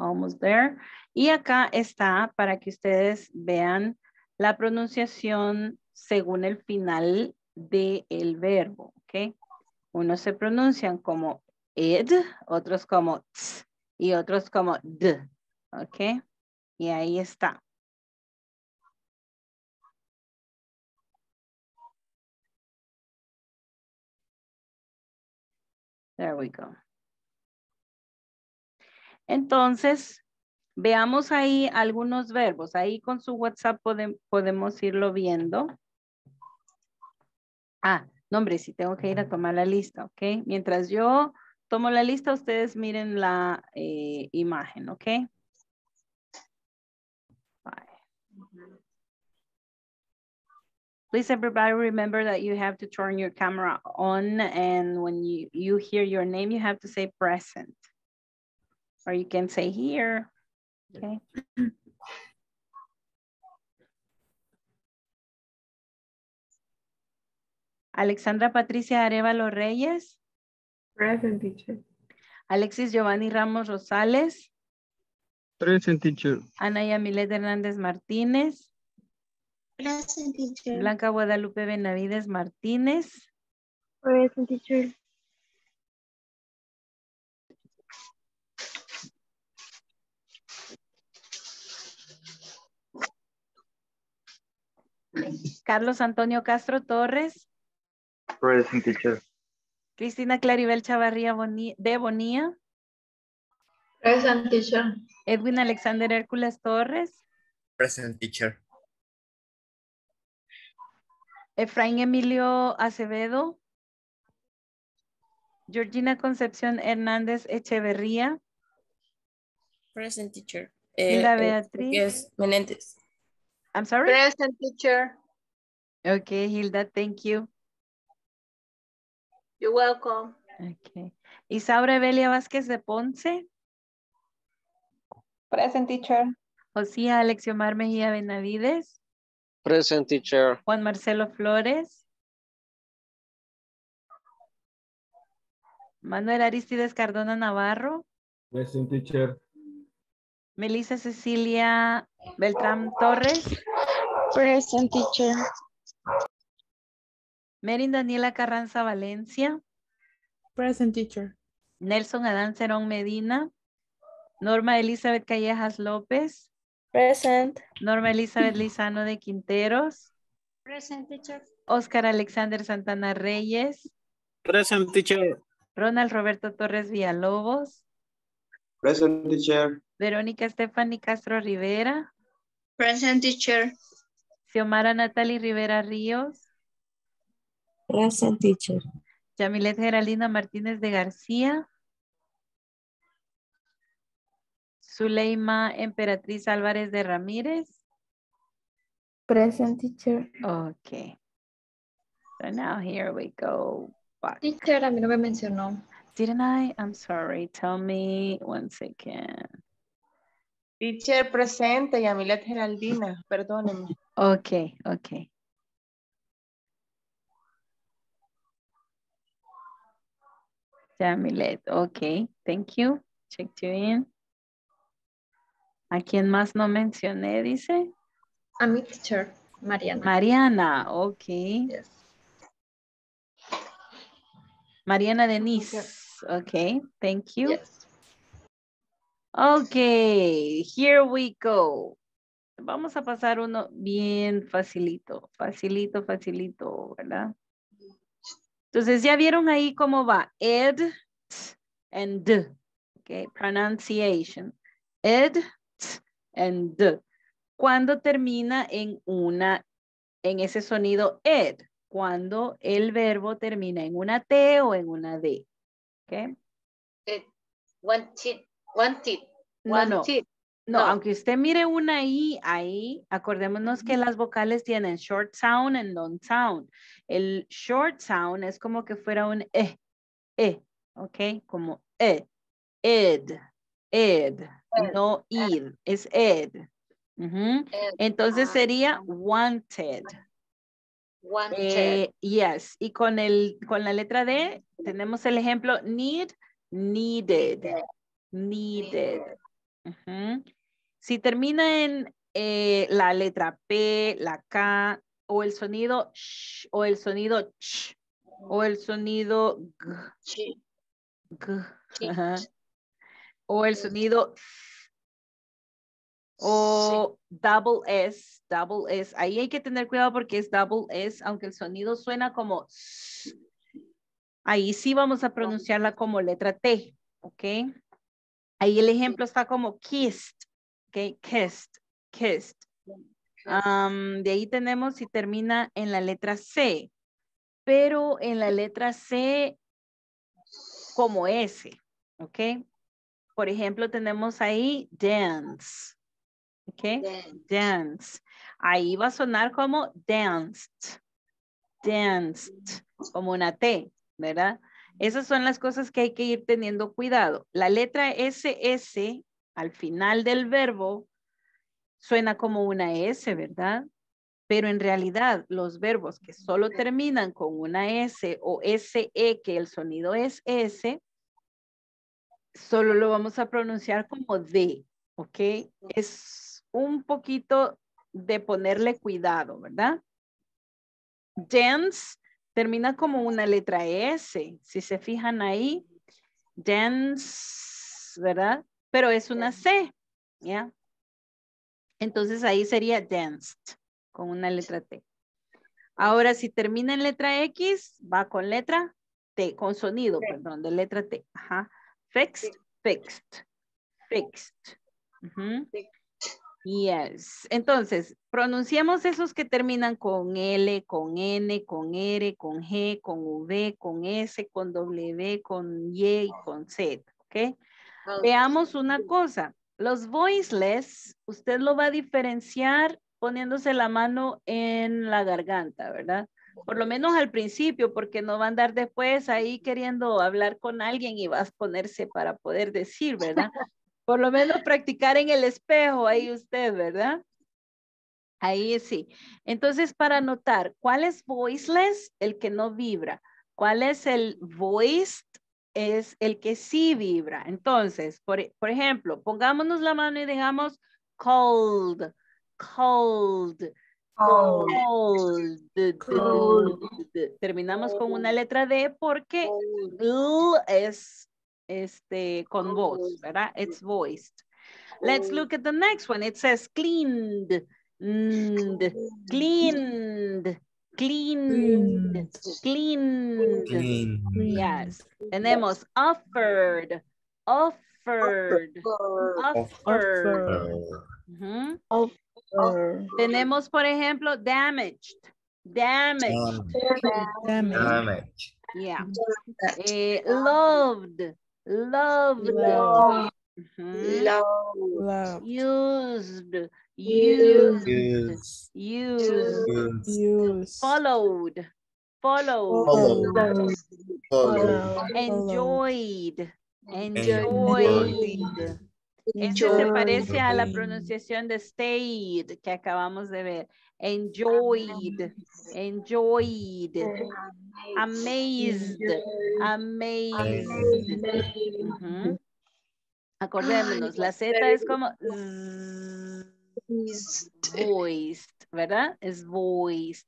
Almost there. Y acá está para que ustedes vean la pronunciación según el final del verbo, ¿ok? Unos se pronuncian como ed, otros como ts y otros como d, ¿ok? Y ahí está. There we go. Entonces, veamos ahí algunos verbos. Ahí con su WhatsApp pode, podemos irlo viendo. Ah, no hombre, sí tengo que ir a tomar la lista, ¿ok? Mientras yo tomo la lista, ustedes miren la eh, imagen, ¿ok? Bye. Please everybody remember that you have to turn your camera on and when you, you hear your name, you have to say present. Or you can say here, okay? Alexandra Patricia Arevalo Reyes. Present, teacher. Alexis Giovanni Ramos Rosales. Present, teacher. Ana Yamilet Hernández Martínez. Present, teacher. Blanca Guadalupe Benavides Martínez. Present, teacher. Carlos Antonio Castro Torres. Present, teacher. Cristina Claribel Chavarría de Bonilla. Present, teacher. Edwin Alexander Hércules Torres. Present, teacher. Efraín Emilio Acevedo. Georgina Concepción Hernández Echeverría. Present, teacher. Hilda eh, Beatriz. Yes, Menéndez. I'm sorry? Present, teacher. Okay, Hilda, thank you. You're welcome. Okay. Isaura Evelia Vázquez de Ponce. Present, teacher. Josia Alexi Omar Mejía Benavides. Present, teacher. Juan Marcelo Flores. Manuel Aristides Cardona Navarro. Present, teacher. Melissa Cecilia Beltrán Torres. Present, teacher. Merin Daniela Carranza Valencia. Present, teacher. Nelson Adán Cerón Medina. Norma Elizabeth Callejas López. Present. Norma Elizabeth Lizano de Quinteros. Present, teacher. Oscar Alexander Santana Reyes. Present, teacher. Ronald Roberto Torres Villalobos. Present, teacher. Veronica Stephanie Castro Rivera. Present, teacher. Xiomara Natalie Rivera Ríos. Present, teacher. Jamilet Geraldina Martínez de García. Zuleima Emperatriz Álvarez de Ramírez. Present, teacher. Okay. So now here we go back. Teacher, a mí no me mencionó. Didn't I? I'm sorry. Tell me one second. Teacher, presente, Yamilet Geraldina, perdóneme. Ok, ok. Yamilet, ok, thank you. Check you in. ¿A quién más no mencioné, dice? A mi teacher, Mariana. Mariana, ok. Yes. Mariana Denise, ok, thank you. Yes. Okay, here we go. Vamos a pasar uno bien facilito, facilito, facilito, ¿verdad? Entonces ya vieron ahí cómo va. Ed and d. Okay, pronunciation. Ed and d. Cuando termina en una, en ese sonido ed. Cuando el verbo termina en una t o en una d. Okay. Ed, one t. One tip. One no, no. tip. No, no, aunque usted mire una I ahí, acordémonos que las vocales tienen short sound and long sound. El short sound es como que fuera un E, E, ok, como E, ed, ed, ed. No id, es ed. Uh-huh. Ed. Entonces sería wanted. Wanted. Eh, yes, y con, el, con la letra D tenemos el ejemplo need, needed. Needed. Uh-huh. Si termina en eh, la letra P, la K, o el sonido sh, o el sonido ch, o el sonido g, g, g uh-huh, o el sonido f, o double S, double S. Ahí hay que tener cuidado porque es double S, aunque el sonido suena como s. Ahí sí vamos a pronunciarla como letra T, ¿ok? Ahí el ejemplo está como kissed, okay, kissed, kissed. Um, de ahí tenemos si termina en la letra C, pero en la letra C como S, ok. Por ejemplo, tenemos ahí dance, ok, dance. dance. Ahí va a sonar como danced, danced, como una T, ¿verdad? Esas son las cosas que hay que ir teniendo cuidado. La letra ese ese al final del verbo suena como una S, ¿verdad? Pero en realidad los verbos que solo terminan con una S o S E, que el sonido es S, solo lo vamos a pronunciar como D, ¿ok? Es un poquito de ponerle cuidado, ¿verdad? Dance termina como una letra S, si se fijan ahí, dance, ¿verdad? Pero es una C, ¿ya? Entonces ahí sería danced, con una letra T. Ahora, si termina en letra X, va con letra T, con sonido, T. perdón, de letra T. Ajá. Fixed, T. fixed, fixed. Uh-huh. Yes. Entonces, pronunciamos esos que terminan con L, con N, con R, con G, con V, con S, con W, con Y y con Z. ¿Ok? Veamos una cosa. Los voiceless, usted lo va a diferenciar poniéndose la mano en la garganta, ¿verdad? Por lo menos al principio, porque no va a andar después ahí queriendo hablar con alguien y vas a ponerse para poder decir, ¿verdad? Por lo menos practicar en el espejo ahí usted, ¿verdad? Ahí sí. Entonces, para notar, ¿cuál es voiceless? El que no vibra. ¿Cuál es el voiced? Es el que sí vibra. Entonces, por, por ejemplo, pongámonos la mano y digamos cold. Cold, cold, cold, cold. Terminamos con una letra D porque L es este, con voz, ¿verdad? It's voiced. Let's look at the next one. It says cleaned, cleaned, cleaned, cleaned, cleaned. Yes. Tenemos offered, offered, offered. Uh-huh. Oh, tenemos, por ejemplo, damaged, damaged, damaged, damaged. damaged. Yeah. Eh, loved, loved, loved. Mm-hmm. loved, used, used, used, used, used. followed, followed, followed. followed. followed. enjoyed, enjoyed. enjoyed. Este se parece a la pronunciación de stayed que acabamos de ver. Enjoyed, enjoyed, amazed, amazed. Uh-huh. Acordémonos, la Z es como voiced, ¿verdad? Es voiced.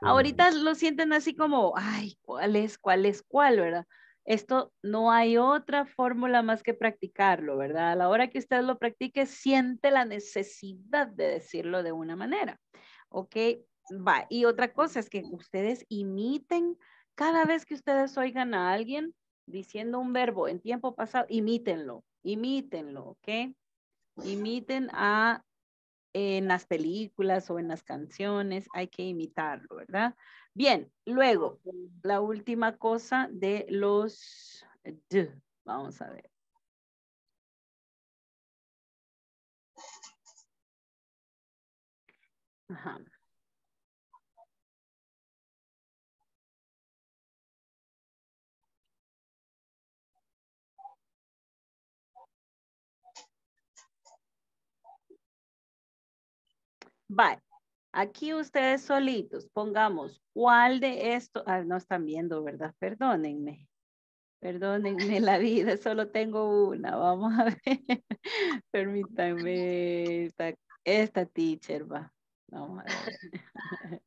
Ahorita lo sienten así como, ay, ¿cuál es, cuál es, cuál, verdad? Esto no hay otra fórmula más que practicarlo, ¿verdad? A la hora que usted lo practique, siente la necesidad de decirlo de una manera. ¿Ok? Va. Y otra cosa es que ustedes imiten, cada vez que ustedes oigan a alguien diciendo un verbo en tiempo pasado, imítenlo, imítenlo, ¿ok? Imiten a, en las películas o en las canciones, hay que imitarlo, ¿verdad? Bien, luego, la última cosa de los D. Vamos a ver. Ajá. Bye. Aquí ustedes solitos, pongamos, ¿cuál de estos? Ah, no están viendo, ¿verdad? Perdónenme. Perdónenme la vida, solo tengo una. Vamos a ver. Permítanme. Esta, esta teacher va. Vamos a ver.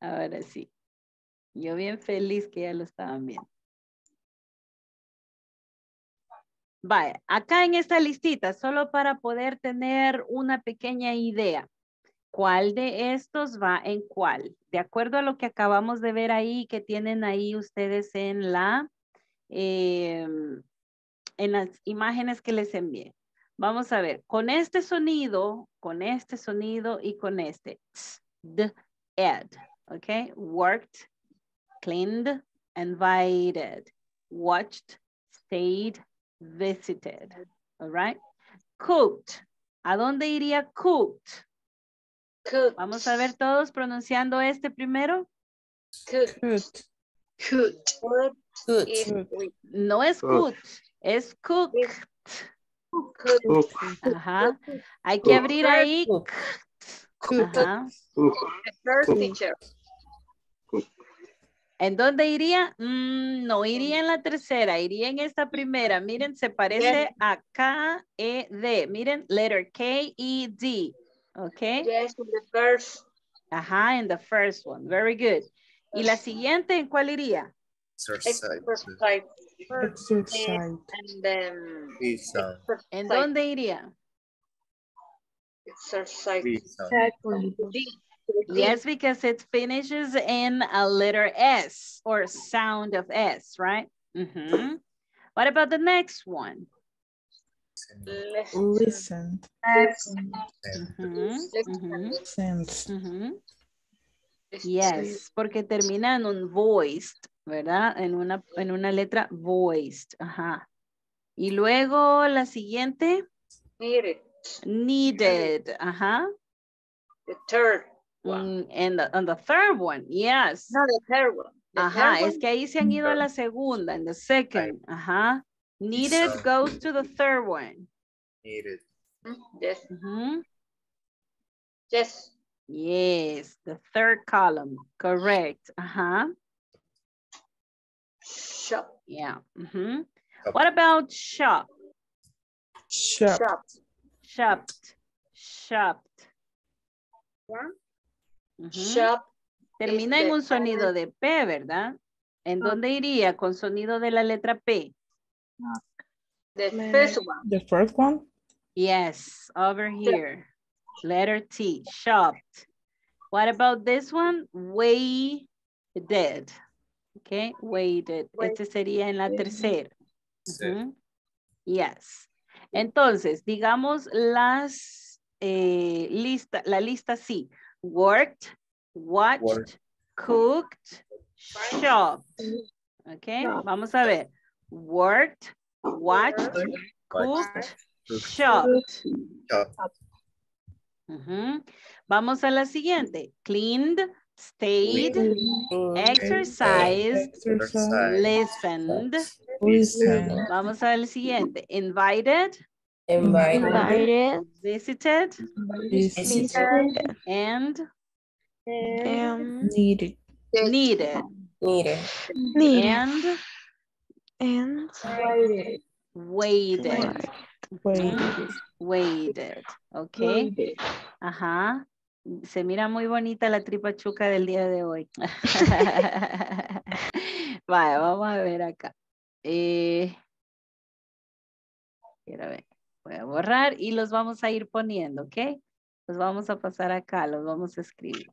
Ahora sí. Yo bien feliz que ya lo estaban viendo. Vaya, acá en esta listita, solo para poder tener una pequeña idea. ¿Cuál de estos va en cuál? De acuerdo a lo que acabamos de ver ahí, que tienen ahí ustedes en, la, eh, en las imágenes que les envié. Vamos a ver, con este sonido, con este sonido y con este. The ed, ok. Worked, cleaned, invited, watched, stayed, visited. All right. Cooked. ¿A dónde iría cooked? Cooked. Vamos a ver todos pronunciando este primero. Cooked. Cooked. Cooked. No es cooked, es cooked. Cooked. Ajá. Hay que abrir ahí. Ajá. The first teacher. ¿En dónde iría? Mm, no, iría en la tercera, iría en esta primera. Miren, se parece yes. a K, E, D. Miren, letter K, E, D. Ok. Yes, in the first. Ajá, in the first one. Very good. ¿Y la siguiente en cuál iría? Exercise. Exercise. Exercise. And then exercise. ¿En dónde iría? Exercise. Exercise. Yes, because it finishes in a letter S or sound of S, right? Mm-hmm. What about the next one? Listen. Listen. Mm-hmm. Listen. Mm-hmm. Yes, porque termina en un voiced, ¿verdad? En una, en una letra voiced. Ajá. Y luego la siguiente. Needed. Needed. Ajá. The third. Wow. And the, on the third one, yes. No, the third one. The Ajá, third es one. Que ahí se han ido a la segunda, en the second. Right. Ajá. Needed so, goes to the third one. Needed. Yes. Uh-huh. Yes. Yes, the third column. Correct. Ajá. Shop. Yeah. Uh-huh. Shop. What about shop? Shop. Shopped. Shopped. Yeah. Uh-huh. Shop. Termina en un sonido de P, ¿verdad? ¿En oh. dónde iría con sonido de la letra P? The first one. The first one? Yes, over here. Letter T, shopped. What about this one? Waited. Okay, waited. Este sería en la tercera. Uh-huh. Yes. Entonces, digamos las eh, lista, la lista sí. Worked, watched, Work. cooked, shopped. Okay, no. Vamos a ver. Worked, watched, Work. cooked, Work. shopped. Uh-huh. Vamos a la siguiente. Cleaned, stayed, Clean. exercised, Exercise. listened. Listen. Vamos a la siguiente. Invited. Invited, invited, visited, visited, and, and needed, needed, needed, and, and waited, waited, waited, waited. Okay, waited. Ajá, se mira muy bonita la tripa chuca del día de hoy. Vale, vamos a ver acá. Eh, quiero ver. Voy a borrar y los vamos a ir poniendo, ¿ok? Los vamos a pasar acá, los vamos a escribir.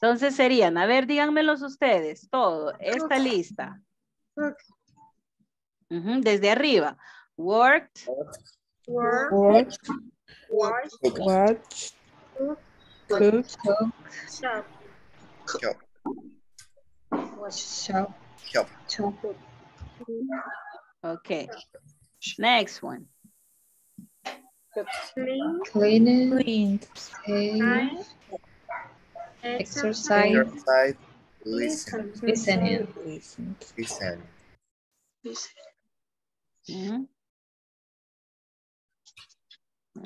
Entonces serían, a ver, díganmelos ustedes, todo, esta lista. Uh-huh, desde arriba. Worked. Worked. Worked. Worked. Worked. Cooked. Shop. Shop. Shop. Shop. Ok. Next one. Clean, clean, clean, clean, exercise, exercise, listen, listen, listen, listen. Mm-hmm.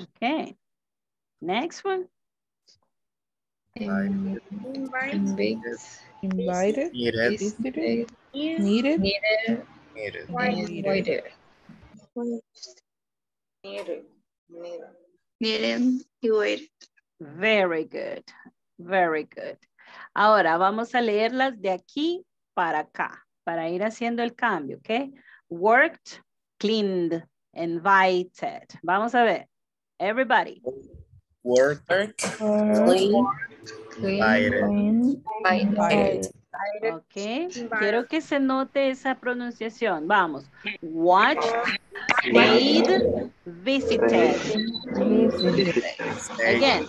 Okay. Next one. Invited, invited, invited, needed, needed, needed, needed, needed, needed. Needed y waited. Very good, very good. Ahora vamos a leerlas de aquí para acá, para ir haciendo el cambio, ¿ok? Worked, cleaned, invited. Vamos a ver, everybody. Worked, cleaned, invited. Invited. Ok, quiero que se note esa pronunciación. Vamos. Watch, stayed, visited. Again.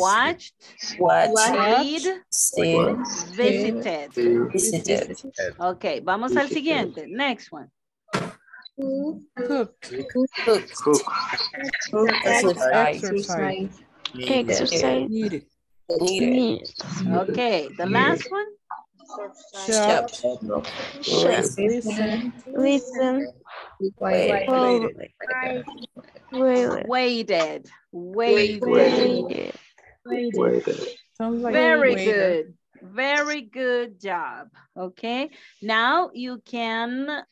Watched, stayed, visited. Visited. Ok, vamos al siguiente. Next one. Cook. Cook. Cook. Exercise. Exercise. Needed. Ok, the last one. Shop. Shop. Listen. Listen. Waited. Waited. Waited. Very good. Very good job. Okay. Now you can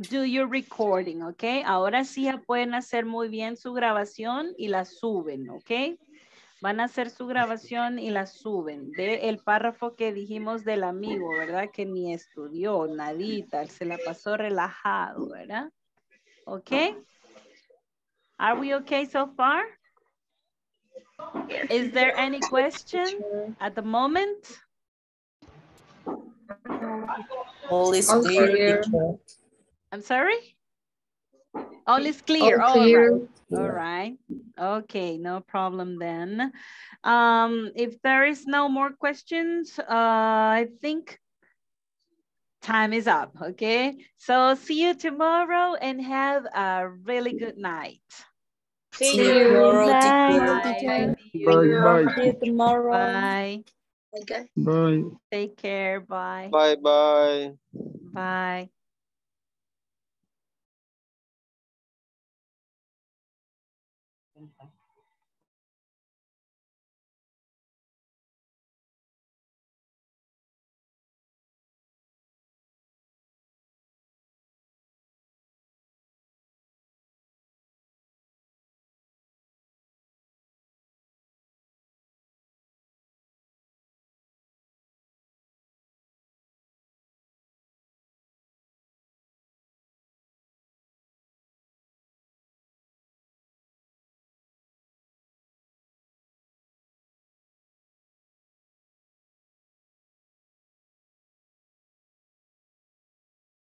do your recording. Okay. Ahora sí ya pueden hacer muy bien su grabación y la suben. Okay. Van a hacer su grabación y la suben. De el párrafo que dijimos del amigo, ¿verdad? Que ni estudió, nadita, se la pasó relajado, ¿verdad? Okay. Are we okay so far? Is there any question at the moment? All is clear. I'm sorry? All is clear. All, clear. All, right. Yeah. All right. Okay, no problem then. Um, if there is no more questions, uh, I think time is up, okay? So see you tomorrow and have a really good night. See you tomorrow. Bye. Bye. Tomorrow. Bye. Okay. Bye. Take care. Bye. Bye. Bye. Bye.